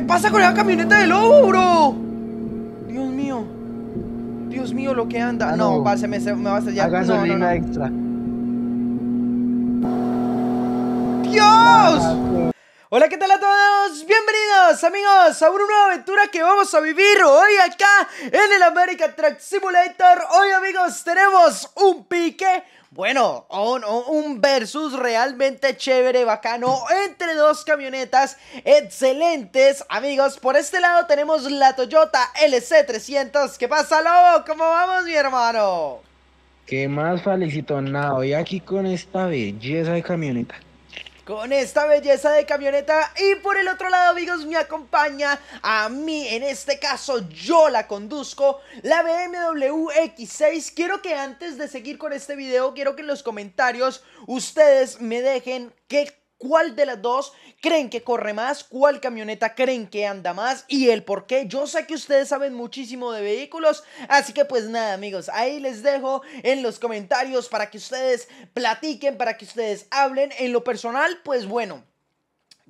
¿Qué pasa con la camioneta del lobo, bro? Dios mío, lo que anda. No, pase, me va a sellar. Gasolina extra. ¡Dios! Hola, ¿qué tal a todos? Bienvenidos, amigos, a una nueva aventura que vamos a vivir hoy acá en el American Truck Simulator. Hoy, amigos, tenemos un pique. Bueno, un versus realmente chévere, bacano, entre dos camionetas excelentes, amigos. Por este lado tenemos la Toyota LC300. ¿Qué pasa, Lobo? ¿Cómo vamos, mi hermano? ¿Qué más, Falicinado? Y aquí con esta belleza de camioneta. Con esta belleza de camioneta. Y por el otro lado, amigos, me acompaña a mí, en este caso yo la conduzco, la BMW X6. Quiero que antes de seguir con este video, quiero que en los comentarios ustedes me dejen cuál de las dos creen que corre más, cuál camioneta creen que anda más y el por qué. Yo sé que ustedes saben muchísimo de vehículos, así que pues nada, amigos, ahí les dejo en los comentarios para que ustedes platiquen, para que ustedes hablen. En lo personal, pues bueno,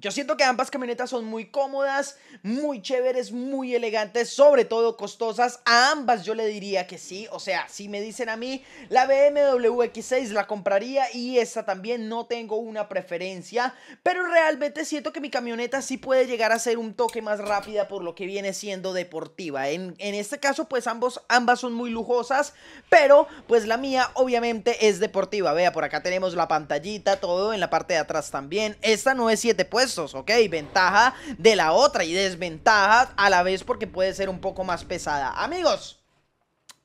yo siento que ambas camionetas son muy cómodas, muy chéveres, muy elegantes, sobre todo costosas. A ambas yo le diría que sí. O sea, si me dicen a mí, la BMW X6 la compraría y esta también, no tengo una preferencia. Pero realmente siento que mi camioneta sí puede llegar a ser un toque más rápida por lo que viene siendo deportiva. En este caso, pues ambas son muy lujosas, pero pues la mía obviamente es deportiva. Vea, por acá tenemos la pantallita, todo en la parte de atrás también. Esta no es 7 puestos. Ok, ventaja de la otra y desventaja a la vez porque puede ser un poco más pesada. Amigos,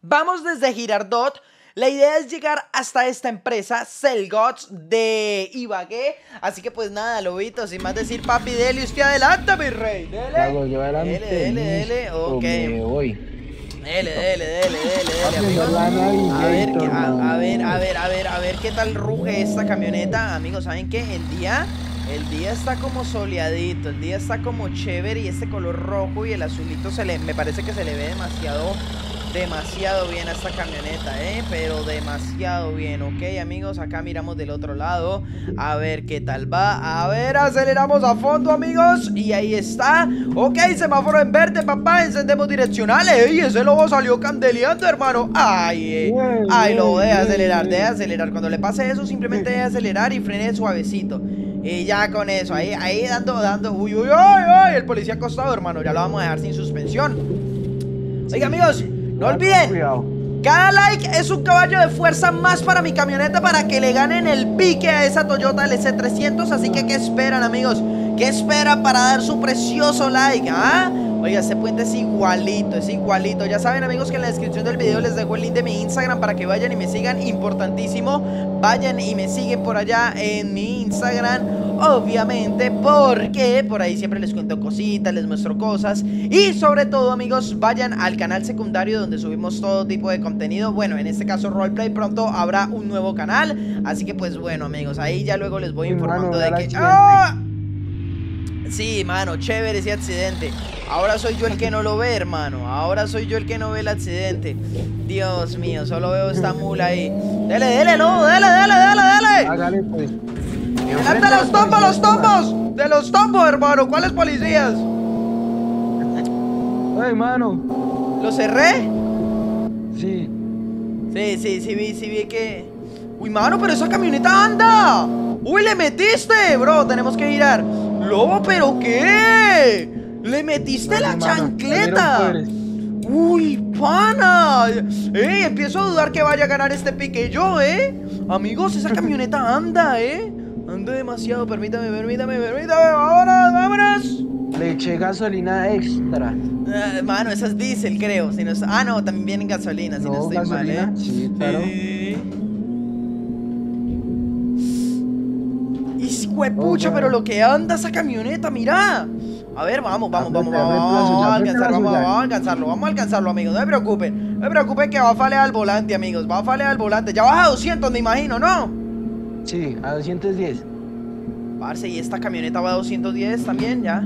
vamos desde Girardot. La idea es llegar hasta esta empresa, Selgots, de Ibagué. Así que pues nada, Lobito, sin más decir, papi, dele usted adelante, mi rey. Dele. Ok, me voy. Dele, amigos. A ver qué tal ruge esta camioneta. Amigos, ¿saben qué? El día está como soleadito, el día está como chévere y este color rojo y el azulito me parece que se le ve demasiado bien a esta camioneta, pero demasiado bien. Ok, amigos, acá miramos del otro lado, a ver qué tal va. A ver, aceleramos a fondo, amigos, y ahí está. Ok, semáforo en verde, papá, encendemos direccionales. Y ese lobo salió candeleando, hermano. Ay, lobo, deja acelerar. Cuando le pase eso, simplemente deja acelerar y frene suavecito. Y ya con eso, ahí dando. Uy, el policía acostado, hermano. Ya lo vamos a dejar sin suspensión. Oiga, amigos, no olviden, cada like es un caballo de fuerza más para mi camioneta, para que le ganen el pique a esa Toyota LC300. Así que, ¿qué esperan, amigos? ¿Qué esperan para dar su precioso like? Oiga, este puente es igualito, Ya saben, amigos, que en la descripción del video les dejo el link de mi Instagram para que vayan y me sigan. Importantísimo, vayan y me siguen por allá en mi Instagram, obviamente, porque por ahí siempre les cuento cositas, les muestro cosas. Y sobre todo, amigos, vayan al canal secundario donde subimos todo tipo de contenido. Bueno, en este caso roleplay, pronto habrá un nuevo canal. Así que pues bueno, amigos, ahí ya luego les voy informando de que... Sí, mano, chévere ese accidente. Ahora soy yo el que no lo ve, hermano. Ahora soy yo el que no ve el accidente. Dios mío, solo veo esta mula ahí. Dele. Hágale, pues. ¡Adelante los tombos! ¡De los tombos, hermano! ¿Cuáles policías? Ay, mano. ¿Lo cerré? Sí. Sí vi que... Uy, mano, pero esa camioneta anda. Uy, le metiste, bro. Tenemos que girar. Lobo, ¿pero qué? ¡Le metiste la chancleta! ¡Uy, pana! Empiezo a dudar que vaya a ganar este pique yo, Amigos, esa camioneta anda, Anda demasiado. Permítame. ¡Vámonos! Le eché gasolina extra. Mano, esa es diésel, creo. Si no es... Ah, no, también viene gasolina, si no estoy gasolina, mal, Sí, claro. Huepucha, pero lo que anda esa camioneta, mirá. A ver, vamos a alcanzarlo, amigos. No se preocupen que va a falear al volante, amigos. Ya baja a 200, me imagino, ¿no? Sí, a 210. Parce, y esta camioneta va a 210 también, ya.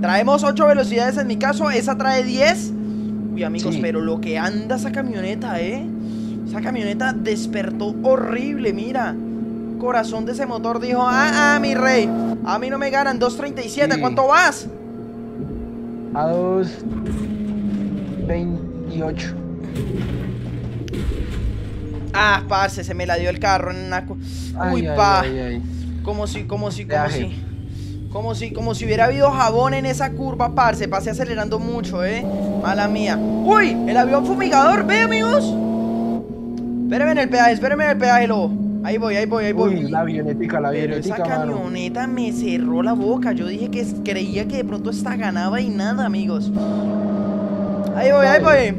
Traemos 8 velocidades en mi caso, esa trae 10. Uy, amigos, sí, pero lo que anda esa camioneta, Esa camioneta despertó horrible, mira. Corazón de ese motor dijo, mi rey, a mí no me ganan. 237, sí. ¿Cuánto vas? a 2.28. Ah, parce, se me la dio el carro en una... Uy, ay, pa. Ay, ay, ay. Como si hubiera habido jabón en esa curva, parce. Pasé acelerando mucho, mala mía. Uy, el avión fumigador, ve, amigos. Espérenme en el peaje, espérenme en el peaje, lobo. Ahí voy, ahí voy, ahí voy. Uy, la avionetica, la avionetica. Pero esa camioneta, mano, me cerró la boca. Yo dije que creía que de pronto esta ganaba y nada, amigos. Ahí voy, ahí voy.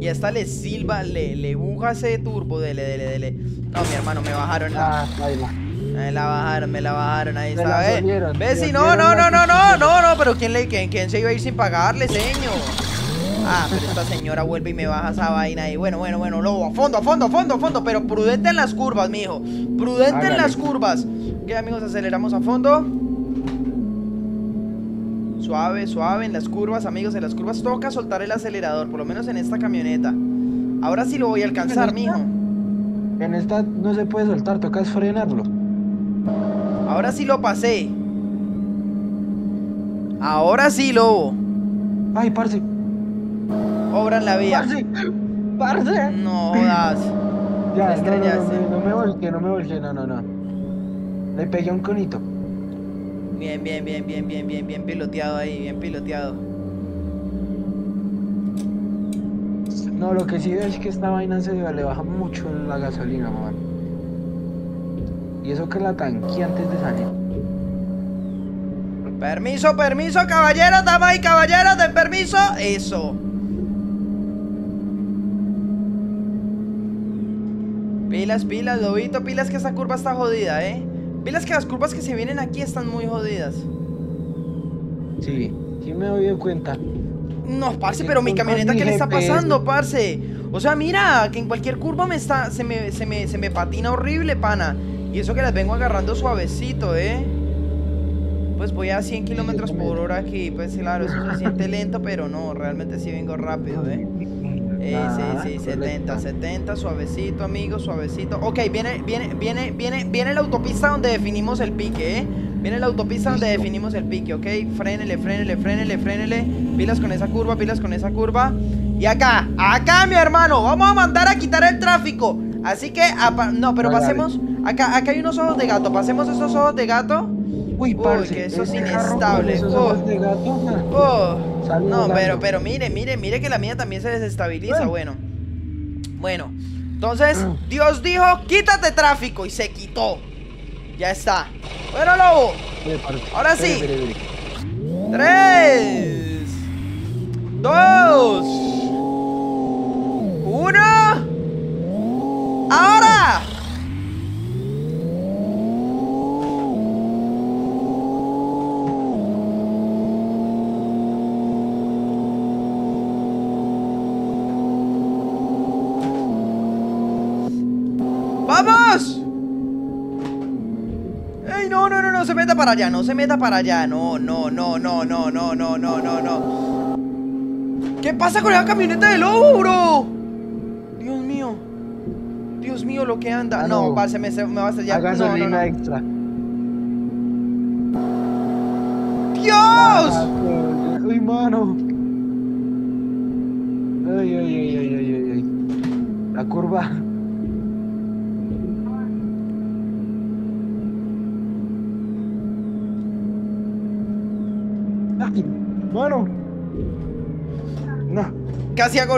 Y esta le silba, le buja ese turbo. Dele. No, mi hermano, me bajaron la... Me la bajaron, ahí está. ¿Ves? Si no, pero ¿quién se iba a ir sin pagarle, señor? Ah, pero esta señora vuelve y me baja esa vaina ahí. Bueno, lobo, a fondo. Pero prudente en las curvas, mijo. Prudente en las curvas. Ok, amigos, aceleramos a fondo. Suave en las curvas, amigos. En las curvas toca soltar el acelerador. Por lo menos en esta camioneta. Ahora sí lo voy a alcanzar, mijo. En esta no se puede soltar, toca es frenarlo. Ahora sí lo pasé. Ahora sí, lobo. Ay, parce. Obran la vía. Parce. No jodas. Ya, no me volqué, no. Le pegué un conito. Bien piloteado ahí, No, lo que sí veo es que esta vaina se le baja mucho la gasolina, mamá. Y eso que la tanqué antes de salir. Permiso, caballeros, damas y caballeros, den permiso. Eso. Pilas, lobito, pilas que esta curva está jodida, Pilas que las curvas que se vienen aquí están muy jodidas. Sí, sí me doy cuenta. No, parce, pero mi camioneta, ¿qué le está pasando, parce? O sea, mira, que en cualquier curva me está, se me patina horrible, pana. Y eso que las vengo agarrando suavecito, Pues voy a 100 kilómetros por hora aquí, pues claro, eso se siente lento, pero no, realmente sí vengo rápido, Sí, 70, suavecito, amigos, suavecito. Ok, viene la autopista donde definimos el pique, Viene la autopista donde definimos el pique, ok. Frénele. Pilas con esa curva. Y acá, mi hermano, vamos a mandar a quitar el tráfico. Así que, no, pero pasemos. Acá hay unos ojos de gato, pasemos esos ojos de gato. Uy, que eso es inestable. No, pero mire que la mía también se desestabiliza. Bueno. Entonces, Dios dijo, quítate tráfico. Y se quitó. Ya está. Bueno, lobo. Ahora sí. 3, 2, 1. ¡Ahora! ¡Vamos! ¡Ey, no! No se meta para allá. No. ¿Qué pasa con la camioneta del lobo, bro? Dios mío, lo que anda. No, parce, me va a estrellar. Gasolina extra. ¡Dios! ¡Ay, mano! ¡Ay! La curva. Bueno, no. Casi hago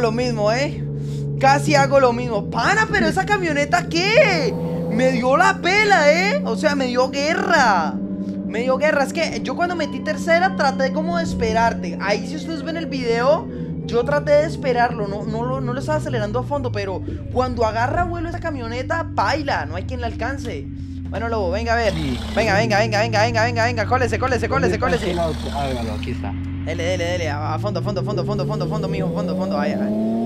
lo mismo. Pana, pero esa camioneta, ¿qué? Me dio la pela, o sea, me dio guerra. Es que yo cuando metí tercera traté como de esperarte. Ahí, si ustedes ven el video, yo traté de esperarlo, no lo estaba acelerando a fondo. Pero cuando agarra vuelo esa camioneta, paila, no hay quien la alcance. Bueno, lobo, venga a ver. Venga. Cólese. Hágalo, aquí está. Dele. A fondo, mijo. Fondo.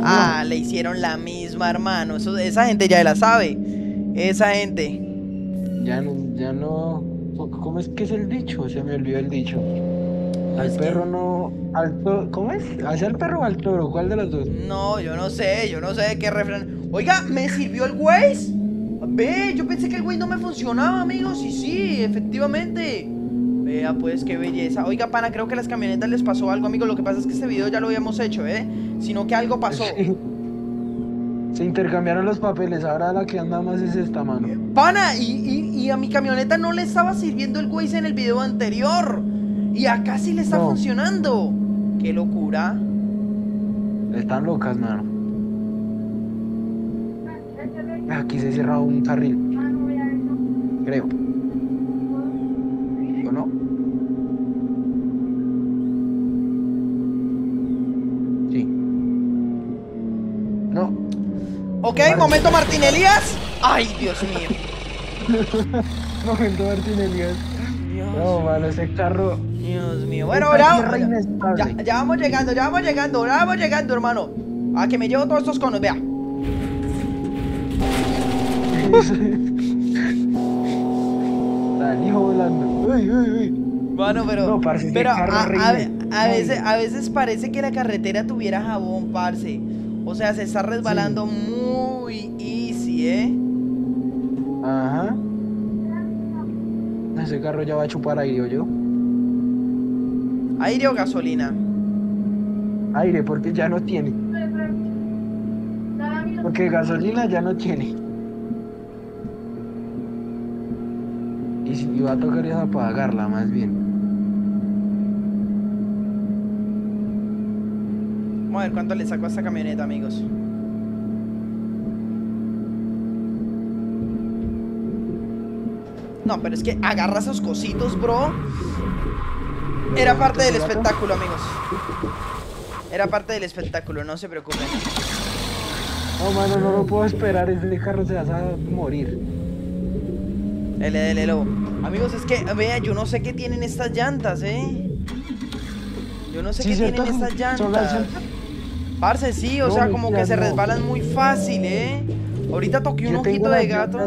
Ah, le hicieron la misma, hermano. Esa gente ya la sabe. Esa gente. Ya no. ¿Cómo es que es el dicho? Se me olvidó el dicho. Al perro no. ¿Cómo es? ¿Hacia el perro o al toro? ¿Cuál de los dos? No, yo no sé qué refrán. Oiga, ¿me sirvió el Waze? Ve, yo pensé que el güey no me funcionaba, amigos. Y sí, efectivamente. Vea pues qué belleza. Oiga pana, creo que a las camionetas les pasó algo, amigo. Lo que pasa es que este video ya lo habíamos hecho, sino que algo pasó. Sí. Se intercambiaron los papeles, ahora la que anda más es esta, mano. Pana, y a mi camioneta no le estaba sirviendo el Waze en el video anterior. Y acá sí le está funcionando. Qué locura. Están locas, mano. Aquí se cierra un carril, creo. ¿O no? Sí. No. Ok, momento Martín Elías. Ay, Dios mío. Momento Martín Elías. No, mano, ese carro. Dios mío. Bueno, ya vamos llegando, hermano. A que me llevo todos estos conos, vea. Hijo volando. Uy, uy, uy. Bueno, pero no, parce, pero a veces parece que la carretera tuviera jabón, parce. O sea, se está resbalando muy easy, Ajá. Ese carro ya va a chupar aire, yo. ¿Aire o gasolina? Aire, porque ya no tiene. Porque gasolina ya no tiene. Y si va a tocar es apagarla, más bien. Vamos a ver cuánto le saco a esta camioneta, amigos. No, pero es que agarra esos cositos, bro. Era parte del espectáculo, amigos. Era parte del espectáculo, no se preocupen. No, mano, no lo puedo esperar. Ese carro se va a morir. Dele, lobo. Amigos, es que, vea, yo no sé qué tienen estas llantas, Yo no sé qué tienen estas llantas. Parce, sí, o sea, como que se resbalan muy fácil, Ahorita toqué un ojito de gato.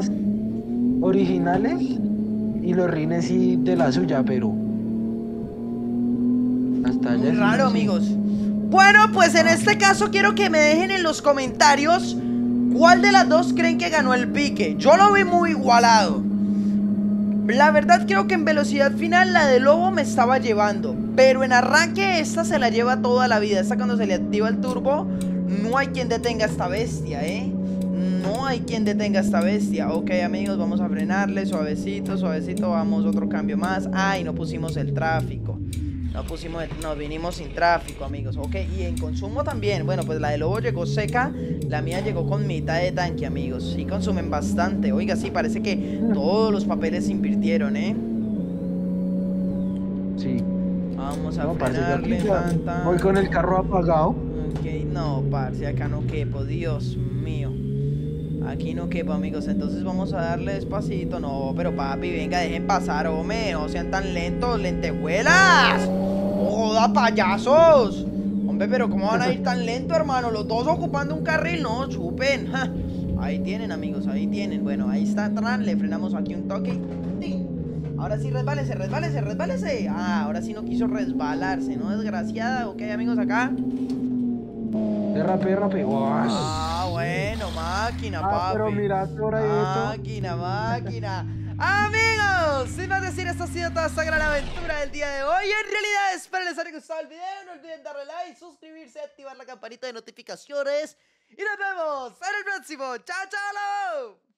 Originales y los rines y de la suya, pero hasta allá. Muy raro, amigos. Bueno, pues en este caso quiero que me dejen en los comentarios cuál de las dos creen que ganó el pique. Yo lo vi muy igualado. La verdad creo que en velocidad final la de Lobo me estaba llevando, pero en arranque esta se la lleva toda la vida. Esta cuando se le activa el turbo no hay quien detenga a esta bestia, No hay quien detenga a esta bestia. Ok, amigos, vamos a frenarle suavecito, suavecito. Vamos, otro cambio más. Ay, no pusimos el tráfico. Nos vinimos sin tráfico, amigos. Ok, y en consumo también. Bueno, pues la de Lobo llegó seca. La mía llegó con mitad de tanque, amigos. Sí consumen bastante. Oiga, sí, parece que todos los papeles se invirtieron, Sí. Vamos a frenarle. Voy con el carro apagado. Ok, no, parce, acá no quepo, Dios mío. Aquí no quepo, amigos, entonces vamos a darle despacito. No, pero papi, venga, dejen pasar, hombre, no sean tan lentos, lentejuelas. ¡Joda, payasos! Hombre, pero ¿cómo van a ir tan lento, hermano? Los dos ocupando un carril, no, chupen. Ja. Ahí tienen, amigos, ahí tienen. Bueno, ahí está, le frenamos aquí un toque. ¡Ting! Ahora sí, resbálese, resbálese, resbálese. Ah, ahora sí no quiso resbalarse, ¿no? Desgraciada, ok, amigos, acá. Derrape. Bueno, máquina, papi. Pero mira, por ahí máquina. Amigos, sin más decir, esta ha sido toda esta gran aventura del día de hoy. En realidad, espero les haya gustado el video. No olviden darle like, suscribirse, activar la campanita de notificaciones. Y nos vemos en el próximo. ¡Chao, chao!